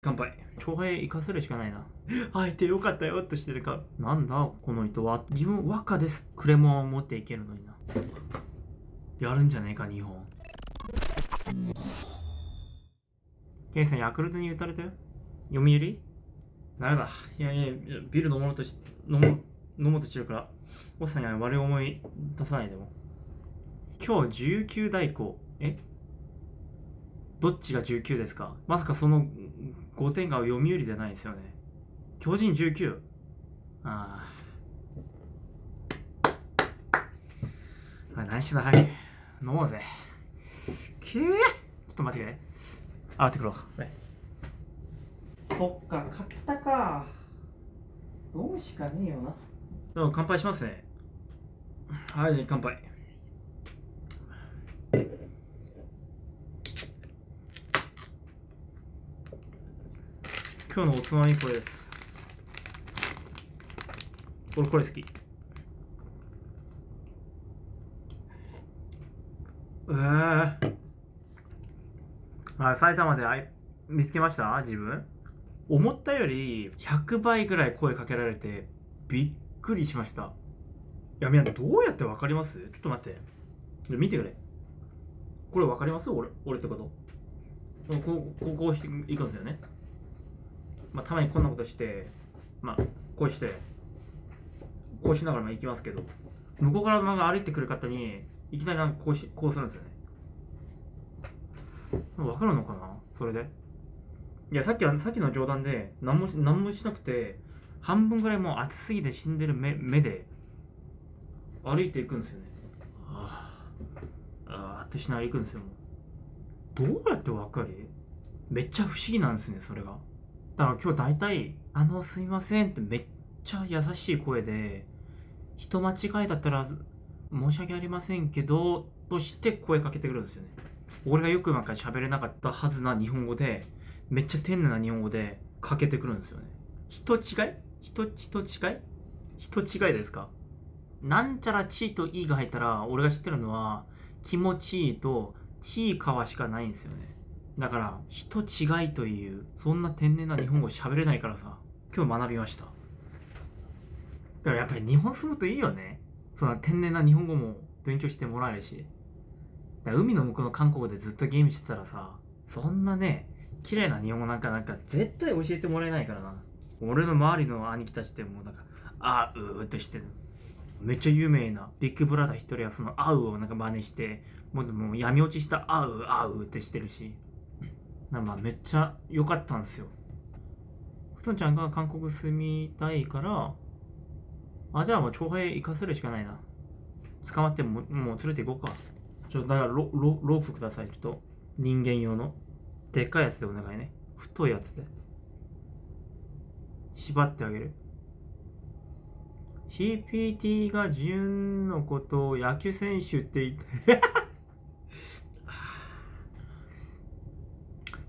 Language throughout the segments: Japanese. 乾杯。長兵生かせるしかないな。相手よかったよとしてるか。なんだこの人は。自分和歌です。クレモンを持っていけるのにな。やるんじゃねえか2本。ケイさんヤクルトに打たれたよ。読売ダメだ。いやいやビール飲もうとしてるから、おっさんには悪い思い出さないでも。今日19代行。どっちが19ですか。まさかその5点が読売じゃないですよね。巨人19。ああ。ナイスだ。はい。飲もうぜ。ちょっと待ってくれ。あってくろ。そっか、買ったか。飲むしかねえよな。でも乾杯しますね。はい、じゃあ乾杯。今日のおつまみこれです。俺これ好き。埼玉で見つけました自分。思ったより100倍ぐらい声かけられてびっくりしました。いやみんなどうやって分かります？ちょっと待って。見てくれ。これ分かります？俺ってこと。こうしていくんですよね。まあ、たまにこんなことして、まあ、こうしてこうしながらも行きますけど、向こうから歩いてくる方にいきなりなんかこうするんですよね。分かるのかなそれで。いやさっきの冗談で何もしなくて、半分ぐらいもう暑すぎて死んでる目で歩いていくんですよね。ああってしながら行くんですよ。どうやって分かる？めっちゃ不思議なんですよねそれが。だから今日大体「すいません」ってめっちゃ優しい声で、人間違いだったら申し訳ありませんけどとして声かけてくるんですよね。俺がよくなんか喋れなかったはずな日本語で、めっちゃ丁寧な日本語でかけてくるんですよね。人違いですか。なんちゃら「ち」と「い」が入ったら、俺が知ってるのは気持ちいいと「ちいかわ」しかないんですよね。だから人違いというそんな天然な日本語喋れないからさ、今日学びました。だからやっぱり日本住むといいよね。そんな天然な日本語も勉強してもらえるし。だから海の向こうの韓国でずっとゲームしてたらさ、そんなね綺麗な日本語なんか絶対教えてもらえないからな。俺の周りの兄貴たちってもうなんかあーうーってしてる。めっちゃ有名なビッグブラザー一人はそのあうをなんか真似して、もう闇落ちしたあうってしてるし。なんかめっちゃ良かったんですよ。ふとんちゃんが韓国住みたいから、じゃあもう徴兵行かせるしかないな。捕まってもう連れて行こうか。ちょっとだからロープください。ちょっと人間用のでっかいやつでお願いね。太いやつで縛ってあげる。 CPT が純のことを野球選手って言って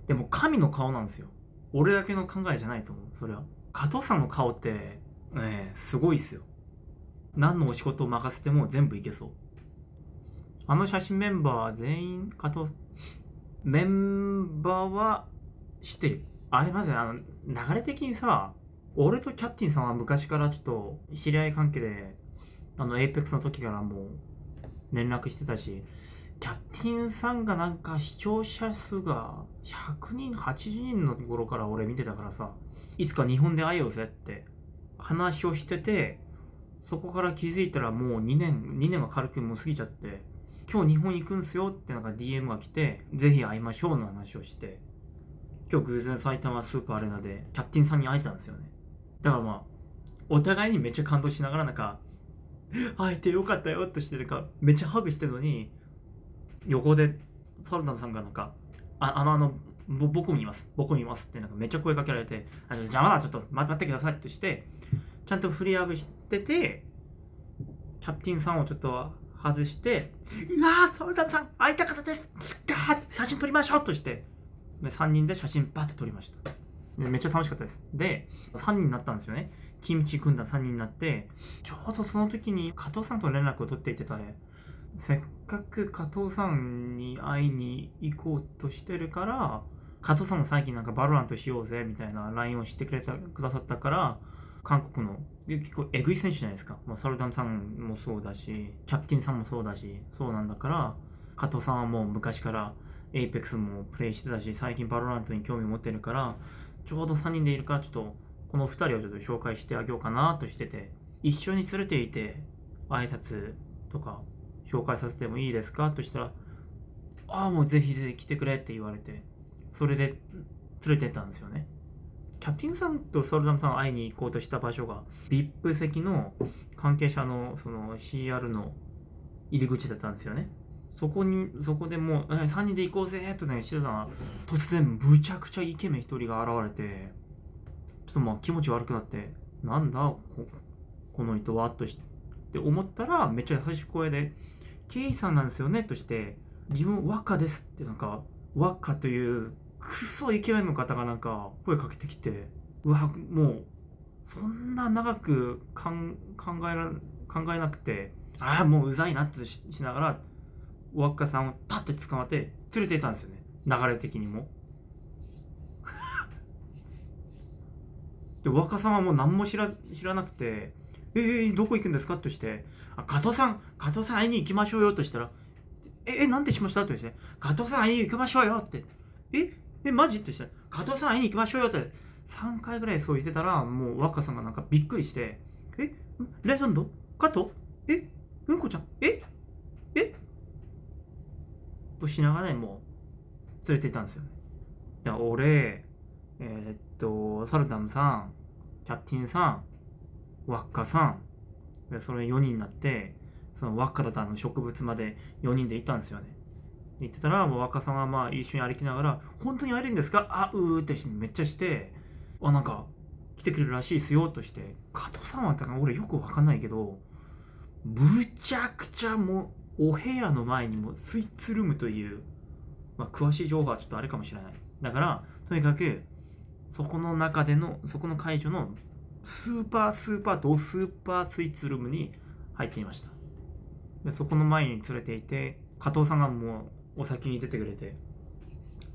でも神の顔なんですよ。俺だけの考えじゃないと思う。それは加藤さんの顔って、すごいっすよ。何のお仕事を任せても全部いけそう。写真メンバー全員加藤メンバーは知ってる。あれまず流れ的にさ、俺とキャプテンさんは昔からちょっと知り合い関係でApexの時からもう連絡してたし、キャプテンさんがなんか視聴者数が100人、80人の頃から俺見てたからさ、いつか日本で会えようぜって話をしてて、そこから気づいたらもう2年が軽くもう過ぎちゃって、今日日本行くんすよってなんか DM が来て、ぜひ会いましょうの話をして、今日偶然埼玉スーパーアレーナでキャプテンさんに会えたんですよね。だからまあ、お互いにめっちゃ感動しながらなんか、会えてよかったよってしてるか、めっちゃハグしてるのに、横でサルダムさんがなんか僕もいますってなんかめっちゃ声かけられて、邪魔だちょっと待ってくださいとしてちゃんとフリーアグしてて、キャプテンさんをちょっと外して「うわサルダムさん会いたかったですガーッ写真撮りましょう」として3人で写真バッと撮りました。めっちゃ楽しかったです。で3人になったんですよね。キムチ組んだ3人になって、ちょうどその時に加藤さんと連絡を取っていてたね。せっかく加藤さんに会いに行こうとしてるから、加藤さんが最近なんかバロラントしようぜみたいな LINE をしてくださったから、韓国の結構エグい選手じゃないですか、まあ、サルダムさんもそうだしキャプテンさんもそうだし、そうなんだから加藤さんはもう昔からApexもプレイしてたし、最近バロラントに興味を持ってるから、ちょうど3人でいるから、ちょっとこの2人をちょっと紹介してあげようかなとしてて、一緒に連れていて挨拶とか紹介させてもいいですかとしたら、ああもうぜひぜひ来てくれって言われて、それで連れてったんですよね。キャプテンさんとソルダムさんを会いに行こうとした場所が VIP 席の関係者のその CR の入り口だったんですよね。そこでもう3人で行こうぜとねしてたら、突然むちゃくちゃイケメン1人が現れて、ちょっとまあ気持ち悪くなって、なんだこの人はとして思ったら、めっちゃ優しい声でケイさんなんですよねとして、自分ワッカですって、なんかワッカというクソイケメンの方がなんか声かけてきて、うわもうそんな長く考えなくて、ああもううざいなとしながらワッカさんをパッて捕まって連れていったんですよね、流れ的にも。でワッカさんはもう何も知らなくて、どこ行くんですかとして、あ加藤さん会いに行きましょうよとしたら、なんでしましたとして、加藤さん会いに行きましょうよって、マジとしたら、加藤さん会いに行きましょうよって3回ぐらいそう言ってたら、もうワッカさんがなんかびっくりして、レジェンド加藤うんこちゃんとしながら、ね、もう連れて行ったんですよね。だから俺、サルダムさん、キャプティンさん、ワッカさん、それ4人になって、そのワッカだったの植物まで4人で行ったんですよね。行ってたら、もうワッカさんはまあ一緒に歩きながら、本当に会えるんですか、ってめっちゃして、あなんか来てくれるらしいですよとして、加藤さんはだから俺よくわかんないけど、むちゃくちゃもうお部屋の前にもスイーツルームという、まあ、詳しい情報はちょっとあれかもしれない。だから、とにかく、そこの会場のスーパースイーツルームに入っていました。で、そこの前に連れていて、加藤さんがもうお先に出てくれて、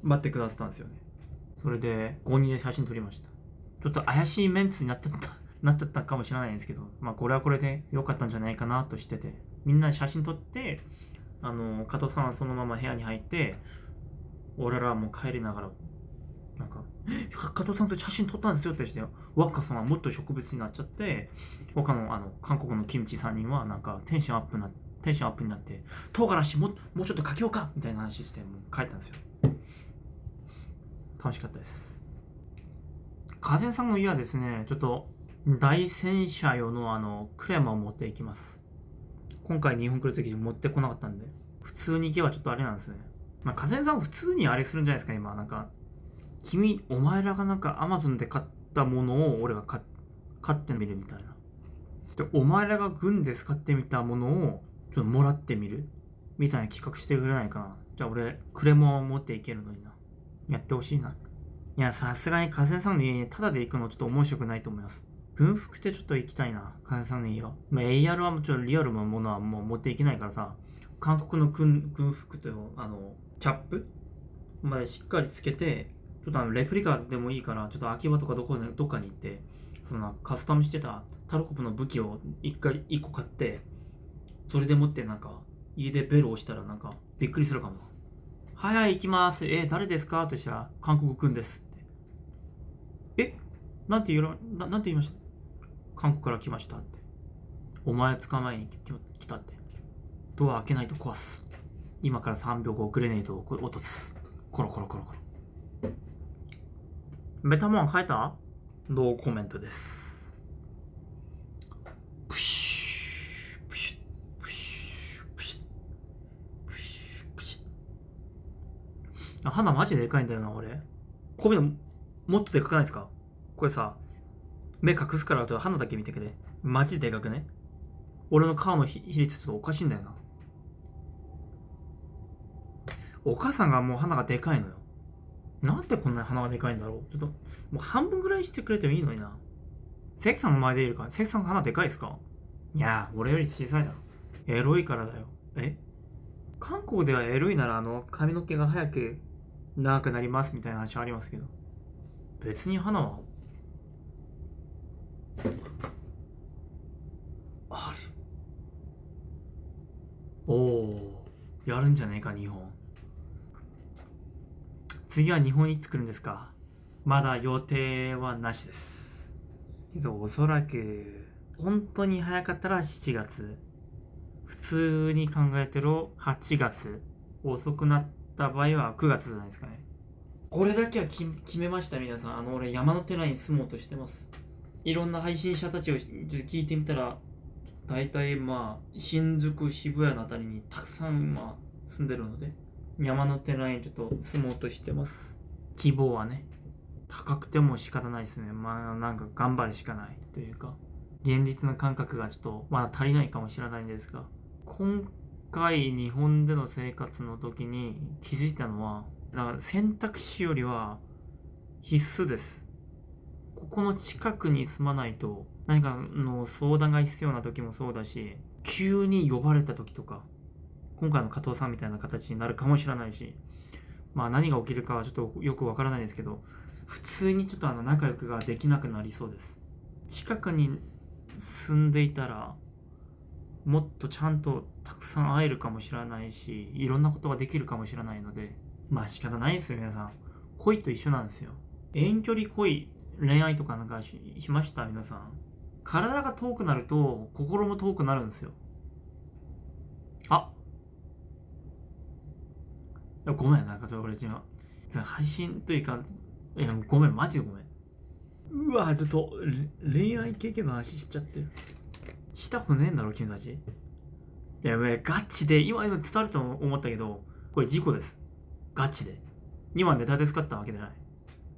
待ってくださったんですよね。それで、5人で写真撮りました。ちょっと怪しいメンツになっちゃったかもしれないんですけど、まあこれはこれで良かったんじゃないかなとしてて、みんな写真撮って、加藤さんはそのまま部屋に入って、俺らはもう帰りながらなんか加藤さんと写真撮ったんですよってして、ワッカさんはもっと植物になっちゃって、他の韓国のキムチ3人はなんかテンションアップになって、唐辛子もうちょっとかけようかみたいな話して、もう帰ったんですよ。楽しかったです。風さんの家はですね、ちょっと大戦車用のクレマを持っていきます。今回日本来る時に持ってこなかったんで、普通に行けばちょっとあれなんですよね。まあ、風さん普通にあれするんじゃないですか、今。なんか、お前らがなんか Amazon で買ったものを俺が買ってみるみたいな。で、お前らが軍で使ってみたものをちょっともらってみるみたいな企画してくれないかな。じゃあ俺、クレモンを持っていけるのにな。やってほしいな。いや、さすがに風さんの家にタダで行くのちょっと面白くないと思います。軍服ってちょっと行きたいな、金さんの家は。まあ、AR はもちろんリアルなものはもう持っていけないからさ、韓国の軍服とキャップまでしっかりつけて、ちょっとレプリカでもいいから、ちょっと秋葉とかどっかに行って、そのカスタムしてたタルコプの武器を1個買って、それでもってなんか、家でベル押したらなんか、びっくりするかも。はい、行きます。誰ですかとしたら、韓国軍ですって。なんて言いました韓国から来ましたって。お前捕まえに来たって。ドア開けないと壊す。今から3秒後、グレネードを落とす。コロコロコロコロ。メタモン変えた？ノーコメントです。プシュプシュプシュプシュプシュプシュ。鼻マジででかいんだよな、俺。こういうのもっとでかくないですか？これさ。目隠すからと鼻だけ見てくれ。マジでかくね？俺の顔の比率ちょっとおかしいんだよな。お母さんがもう鼻がでかいのよ。なんでこんなに鼻がでかいんだろう。ちょっともう半分ぐらいしてくれてもいいのにな。関さんの前でいるから。関さんが鼻でかいですか？いやー、俺より小さいだろ。エロいからだよ。韓国ではエロいなら髪の毛が早く長くなりますみたいな話はありますけど、別に花はある。おお、やるんじゃねえか日本。次は日本いつ来るんですか？まだ予定はなしですけど、おそらく本当に早かったら7月、普通に考えてる8月、遅くなった場合は9月じゃないですかね。これだけは決めました皆さん。俺山の手内に住もうとしてます。いろんな配信者たちをちょっと聞いてみたら、大体まあ新宿、渋谷のあたりにたくさんまあ住んでるので、山の手内にちょっと住もうとしてます。希望はね、高くても仕方ないですね。まあなんか頑張るしかないというか、現実の感覚がちょっとまだ足りないかもしれないんですが、今回日本での生活の時に気づいたのは、だから選択肢よりは必須です。ここの近くに住まないと何かの相談が必要な時もそうだし、急に呼ばれた時とか、今回の加藤さんみたいな形になるかもしれないし、まあ何が起きるかはちょっとよくわからないですけど、普通にちょっと仲良くができなくなりそうです。近くに住んでいたらもっとちゃんとたくさん会えるかもしれないし、いろんなことができるかもしれないので、まあ仕方ないですよ皆さん。恋と一緒なんですよ。遠距離恋、恋愛とかなんかしました皆さん。体が遠くなると心も遠くなるんですよ。あっごめん、なんか俺今配信というか、いやごめん、マジでごめん。うわ、ちょっと恋愛経験の話しちゃってる。したことねえんだろ君たち。いやべえ、ガチで今伝わると思ったけど、これ事故です。ガチで今ネタで使ったわけじゃない、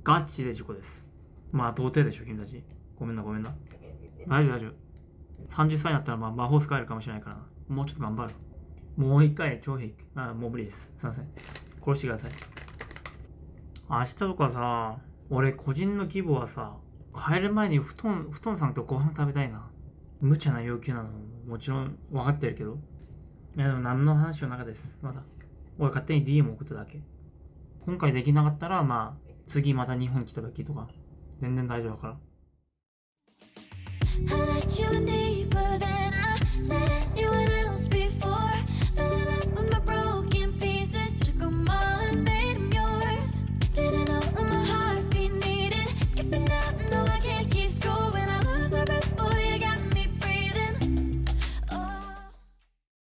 ガチで事故です。まあ童貞でしょ君たち。ごめんなごめんな。大丈夫。30歳になったらまあ魔法使えるかもしれないからな。もうちょっと頑張る。もう一回長兵、もう無理です、すいません、殺してください。明日とかさ、俺個人の希望はさ、帰る前に布団さんとご飯食べたいな。無茶な要求なのもちろん分かってるけど、いやでも何の話の中です。まだ俺勝手に DM 送っただけ。今回できなかったらまあ次また日本来た時とか全然大丈夫だから。